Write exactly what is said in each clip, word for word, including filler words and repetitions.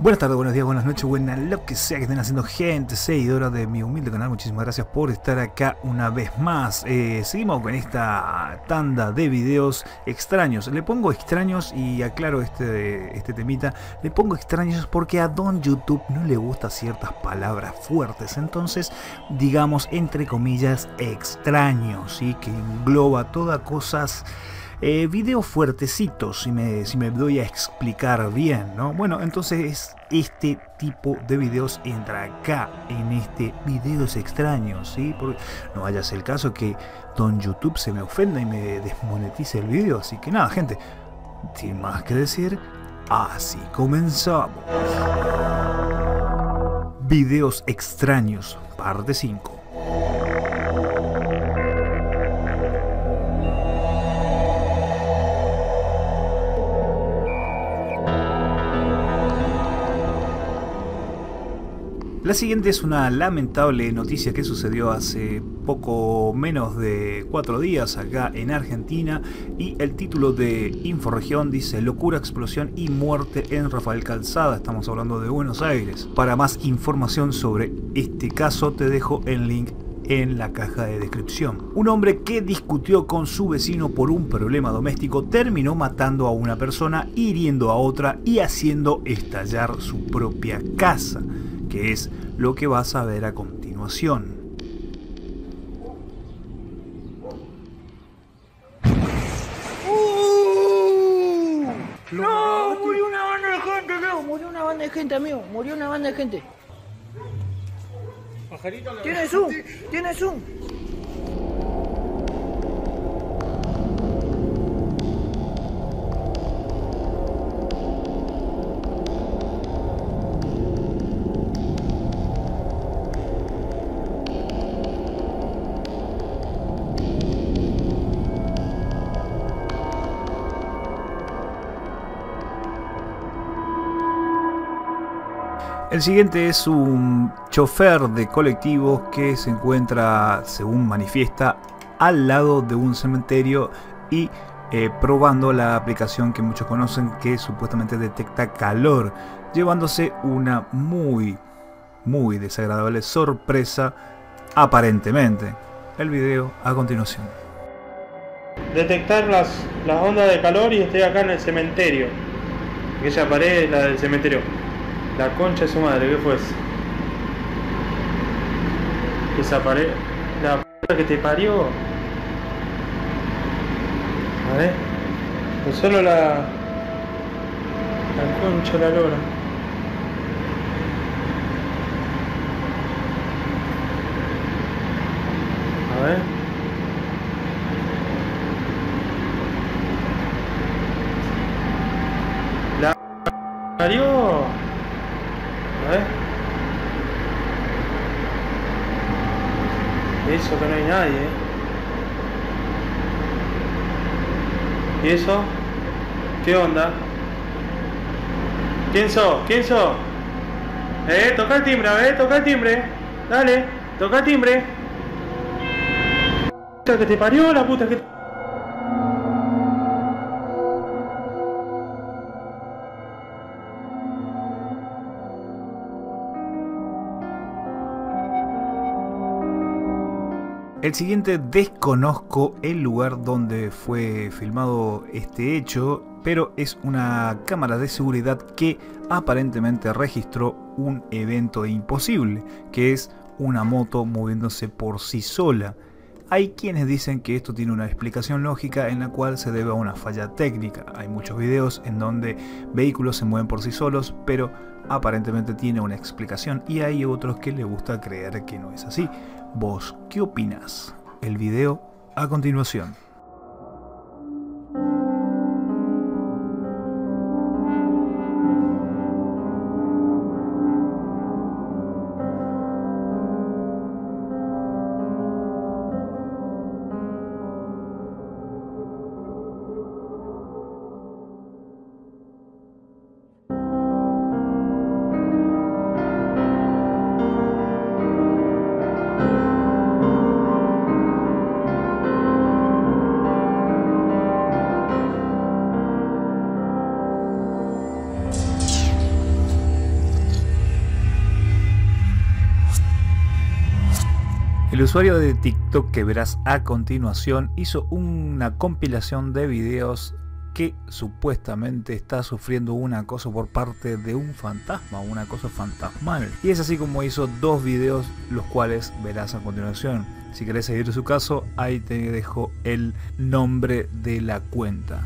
Buenas tardes, buenos días, buenas noches, buenas lo que sea que estén haciendo, gente seguidora de mi humilde canal. Muchísimas gracias por estar acá una vez más. Eh, seguimos con esta tanda de videos extraños. Le pongo extraños y aclaro este, este temita. Le pongo extraños porque a Don YouTube no le gustan ciertas palabras fuertes. Entonces, digamos, entre comillas, extraños, ¿sí? Que engloba todas cosas... Eh, video fuertecito, si me, si me doy a explicar bien, ¿no? Bueno, entonces este tipo de videos entra acá, en este videos extraños, ¿sí? Porque no vaya a ser el caso que Don YouTube se me ofenda y me desmonetice el video. Así que nada, gente, sin más que decir, así comenzamos. Videos extraños, parte cinco. La siguiente es una lamentable noticia que sucedió hace poco menos de cuatro días acá en Argentina, y el título de Info Región dice: locura, explosión y muerte en Rafael Calzada. Estamos hablando de Buenos Aires. Para más información sobre este caso te dejo el link en la caja de descripción. Un hombre que discutió con su vecino por un problema doméstico terminó matando a una persona, hiriendo a otra y haciendo estallar su propia casa, que es lo que vas a ver a continuación. Uh, no, murió una banda de gente, no, murió una banda de gente, amigo, murió una banda de gente. Tiene zoom, tiene zoom. El siguiente es un chofer de colectivos que se encuentra, según manifiesta, al lado de un cementerio y eh, probando la aplicación que muchos conocen que supuestamente detecta calor, llevándose una muy, muy desagradable sorpresa, aparentemente. El video a continuación. Detectar las, las ondas de calor y estoy acá en el cementerio. Aquella pared es la del cementerio. La concha de su madre, ¿qué fue eso? Esa pared... La p*** que te parió. A ver... No solo la... La concha, la lora. A ver... La p*** que parió. ¿Eh? Eso que no hay nadie, ¿eh? ¿Y eso? ¿Qué onda? ¿Quién sos? ¿Quién sos? Eh, toca el timbre, a ver, toca el timbre. Dale, toca el timbre. La puta que te parió, la puta que te... El siguiente, desconozco el lugar donde fue filmado este hecho, pero es una cámara de seguridad que aparentemente registró un evento imposible, que es una moto moviéndose por sí sola. Hay quienes dicen que esto tiene una explicación lógica en la cual se debe a una falla técnica. Hay muchos videos en donde vehículos se mueven por sí solos, pero aparentemente tiene una explicación, y hay otros que les gusta creer que no es así. ¿Vos qué opinas? El video a continuación. El usuario de TikTok que verás a continuación hizo una compilación de videos que supuestamente está sufriendo un acoso por parte de un fantasma, un acoso fantasmal. Y es así como hizo dos videos, los cuales verás a continuación. Si querés seguir su caso, ahí te dejo el nombre de la cuenta.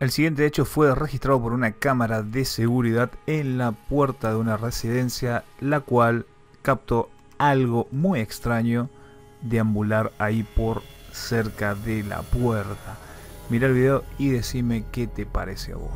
El siguiente hecho fue registrado por una cámara de seguridad en la puerta de una residencia, la cual captó algo muy extraño deambular ahí por cerca de la puerta. Mirá el video y decime qué te parece a vos.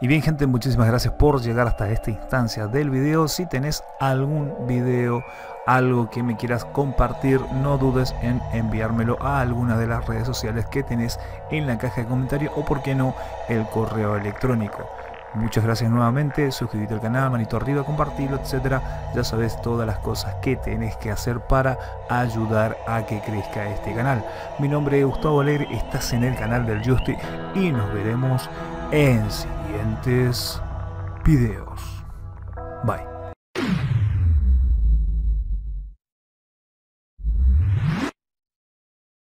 Y bien, gente, muchísimas gracias por llegar hasta esta instancia del video. Si tenés algún video, algo que me quieras compartir, no dudes en enviármelo a alguna de las redes sociales que tenés en la caja de comentarios o, por qué no, el correo electrónico. Muchas gracias nuevamente, suscríbete al canal, manito arriba, compartilo, etcétera. Ya sabes todas las cosas que tenés que hacer para ayudar a que crezca este canal. Mi nombre es Gustavo Alegre, estás en el canal del Justi y nos veremos en siguientes videos. Bye.